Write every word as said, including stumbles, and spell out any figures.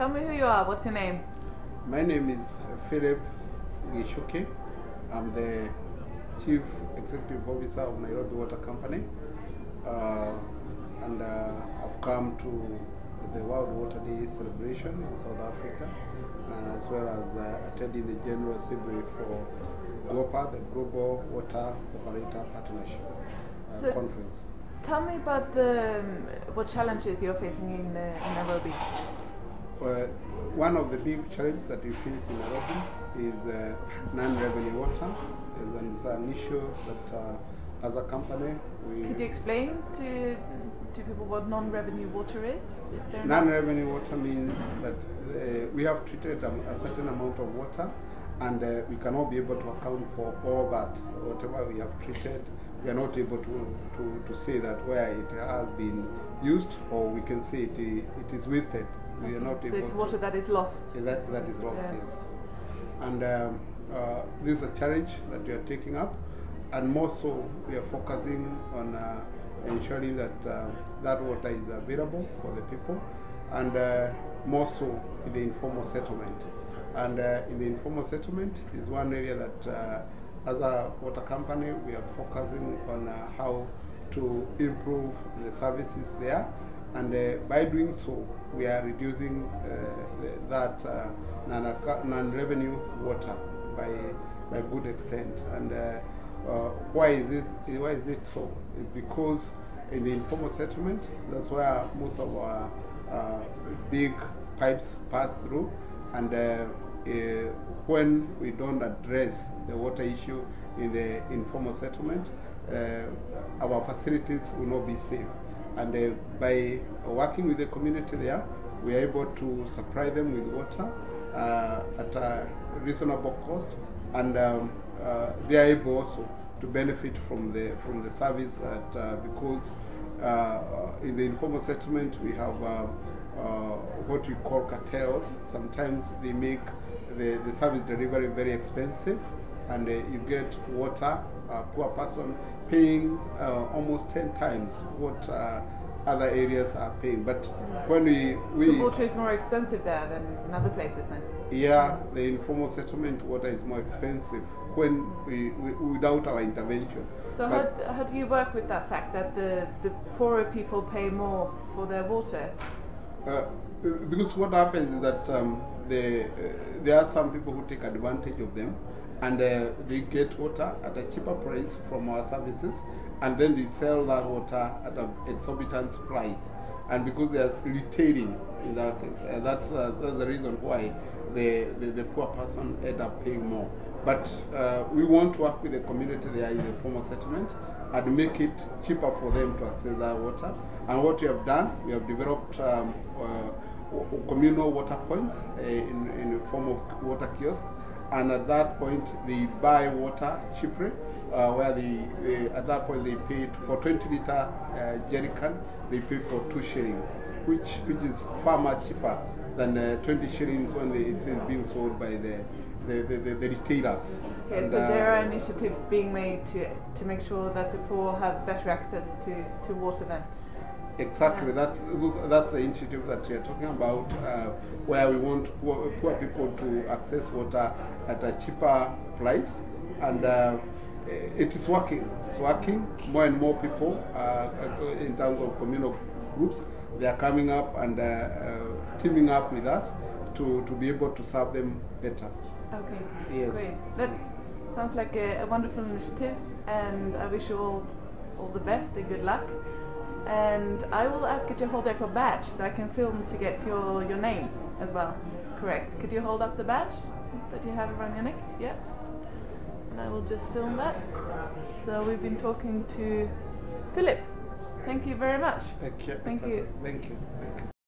Tell me who you are. What's your name? My name is Philip Geshoke. I'm the Chief Executive Officer of Nairobi Water Company. Uh, and uh, I've come to the World Water Day celebration in South Africa, and as well as uh, attending the General Assembly for Gopa, the Global Water Operator Partnership uh, so Conference. Tell me about the what challenges you're facing in, uh, in Nairobi. Well, one of the big challenges that we face in Nairobi is uh, non-revenue water, and it's an issue that uh, as a company, we... Could you explain to, to people what non-revenue water is? is Non-revenue water means that uh, we have treated um, a certain amount of water, and uh, we cannot be able to account for all that. Whatever we have treated, we are not able to, to, to say that where it has been used, or we can say it, it is wasted. So, we are not so able it's water to, that is lost. That, that is lost, yeah. Yes. And um, uh, this is a challenge that we are taking up. And more so, we are focusing on uh, ensuring that uh, that water is available for the people, and uh, more so in the informal settlement. And uh, in the informal settlement is one area that, uh, as a water company, we are focusing on uh, how to improve the services there. And uh, by doing so, we are reducing uh, that uh, non-revenue water by by good extent. And uh, Uh, why is it? Why is it so? It's because in the informal settlement, that's where most of our uh, big pipes pass through, and uh, uh, when we don't address the water issue in the informal settlement, uh, our facilities will not be safe. And uh, by working with the community there, we are able to supply them with water uh, at a reasonable cost, and. Um, Uh, they are able also to benefit from the from the service at, uh, because uh, in the informal settlement we have uh, uh, what we call cartels. Sometimes they make the, the service delivery very expensive, and uh, you get water, a poor person paying uh, almost ten times what uh, other areas are paying. But when we... we so water is more expensive there than in other places then? Yeah, the informal settlement water is more expensive when we, we without our intervention. So but how, how do you work with that fact that the, the poorer people pay more for their water? Uh, because what happens is that um, the, uh, there are some people who take advantage of them, and uh, they get water at a cheaper price from our services, and then they sell that water at an exorbitant price. And because they are retailing in that case, uh, that's, uh, that's the reason why the, the, the poor person end up paying more. But uh, we want to work with the community there in the formal settlement and make it cheaper for them to access that water. And what we have done, we have developed um, uh, communal water points uh, in, in the form of water kiosks. And at that point, they buy water cheaper, uh, where they, they, at that point they pay for twenty litre uh, jerry can, they pay for two shillings, which, which is far much cheaper than uh, twenty shillings when they, it is being sold by the, the, the, the, the retailers. Okay, and so uh, there are initiatives being made to, to make sure that the poor have better access to, to water then? Exactly, that's, that's the initiative that we are talking about, uh, where we want poor, poor people to access water at a cheaper price, and uh, it is working. It's working. More and more people, uh, in terms of communal groups, they are coming up and uh, uh, teaming up with us to, to be able to serve them better. Okay, yes. Great. That sounds like a, a wonderful initiative, and I wish you all, all the best and good luck. And I will ask you to hold up a badge so I can film to get your, your name as well. Correct. Could you hold up the badge that you have around your neck? Yeah. And I will just film that. So we've been talking to Philip. Thank you very much. Thank you. Thank you. Thank you. Thank you.